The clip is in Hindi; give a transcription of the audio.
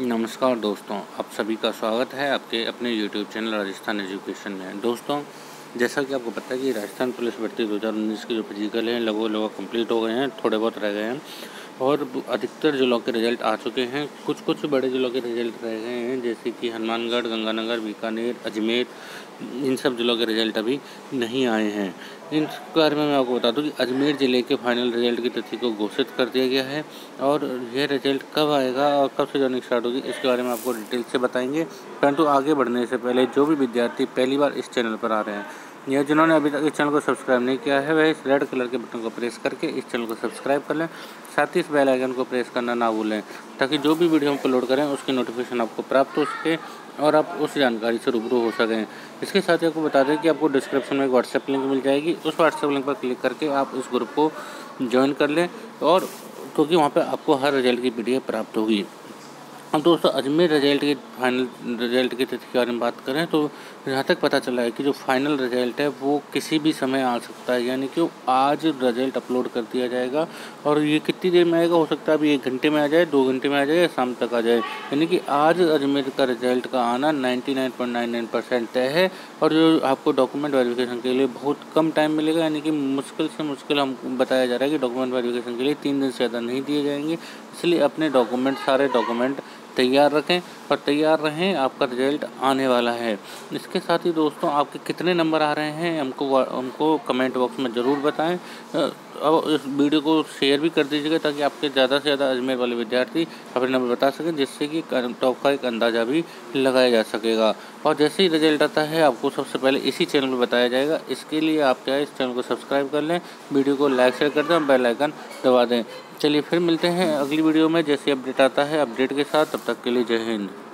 नमस्कार दोस्तों, आप सभी का स्वागत है आपके अपने YouTube चैनल राजस्थान एजुकेशन में। दोस्तों, जैसा कि आपको पता है कि राजस्थान पुलिस भर्ती 2019 के जो फिजिकल हैं लगभग कंप्लीट हो गए हैं, थोड़े बहुत रह गए हैं और अधिकतर जिलों के रिजल्ट आ चुके हैं। कुछ बड़े जिलों के रिजल्ट रह गए हैं, जैसे कि हनुमानगढ़, गंगानगर, बीकानेर, अजमेर, इन सब जिलों के रिजल्ट अभी नहीं आए हैं। इन बारे में मैं आपको बता दूं कि अजमेर ज़िले के फाइनल रिजल्ट की तिथि को घोषित कर दिया गया है और यह रिजल्ट कब आएगा और कब से जॉइनिंग स्टार्ट होगी इसके बारे में आपको डिटेल से बताएंगे। परंतु आगे बढ़ने से पहले जो भी विद्यार्थी पहली बार इस चैनल पर आ रहे हैं या जिन्होंने अभी तक इस चैनल को सब्सक्राइब नहीं किया है, वह इस रेड कलर के बटन को प्रेस करके इस चैनल को सब्सक्राइब कर लें। साथ ही इस बेल आइकन को प्रेस करना ना भूलें ताकि जो भी वीडियो हम अपलोड करें उसकी नोटिफिकेशन आपको प्राप्त हो सके और आप उस जानकारी से रूबरू हो सकें। इसके साथ ही आपको बता दें कि आपको डिस्क्रिप्शन में एक व्हाट्सएप लिंक मिल जाएगी, उस व्हाट्सएप लिंक पर क्लिक करके आप उस ग्रुप को ज्वाइन कर लें और क्योंकि वहाँ पर आपको हर रिजल्ट की PDF प्राप्त होगी। अब दोस्तों, अजमेर रिजल्ट की फाइनल रिजल्ट की तिथि के बारे में बात करें तो यहाँ तक पता चला है कि जो फाइनल रिजल्ट है वो किसी भी समय आ सकता है, यानी कि आज रिजल्ट अपलोड कर दिया जाएगा और ये कितनी देर में आएगा, हो सकता है अभी 1 घंटे में आ जाए, 2 घंटे में आ जाए या शाम तक आ जाए। यानी कि आज अजमेर का रिजल्ट का आना 99.99% तय है और जो आपको डॉक्यूमेंट वेरिफिकेशन के लिए बहुत कम टाइम मिलेगा, यानी कि मुश्किल से मुश्किल हम बताया जा रहा है कि डॉक्यूमेंट वेरिफिकेशन के लिए 3 दिन से ज़्यादा नहीं दिए जाएंगे। इसलिए अपने डॉक्यूमेंट सारे डॉक्यूमेंट तैयार रखें और तैयार रहें, आपका रिजल्ट आने वाला है। इसके साथ ही दोस्तों, आपके कितने नंबर आ रहे हैं हमको कमेंट बॉक्स में ज़रूर बताएं। अब इस वीडियो को शेयर भी कर दीजिएगा ताकि आपके ज़्यादा से ज़्यादा अजमेर वाले विद्यार्थी अपने नंबर बता सकें, जिससे कि टॉप का एक अंदाज़ा भी लगाया जा सकेगा। और जैसे ही रिजल्ट आता है आपको सबसे पहले इसी चैनल पर बताया जाएगा। इसके लिए आप क्या है, इस चैनल को सब्सक्राइब कर लें, वीडियो को लाइक शेयर कर दें और बेल आइकन दबा दें। चलिए फिर मिलते हैं अगली वीडियो में जैसे अपडेट आता है अपडेट के साथ। तब तक के लिए जय हिंद।